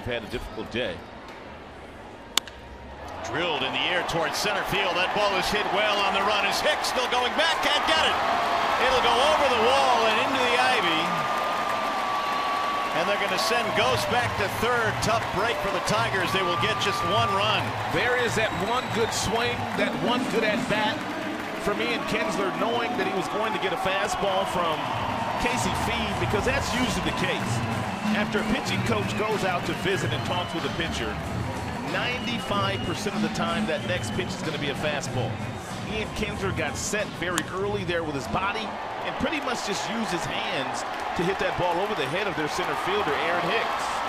you've had a difficult day. Drilled in the air towards center field. That ball is hit well on the run. Is Hicks still going back? Can't get it. It'll go over the wall and into the ivy. And they're going to send Ghost back to third. Tough break for the Tigers. They will get just one run. There is that one good swing, that one good at-bat from Ian Kinsler, knowing that he was going to get a fastball from Casey Fien, because that's usually the case. After a pitching coach goes out to visit and talks with a pitcher, 95% of the time that next pitch is going to be a fastball. Ian Kinsler got set very early there with his body and pretty much just used his hands to hit that ball over the head of their center fielder, Aaron Hicks.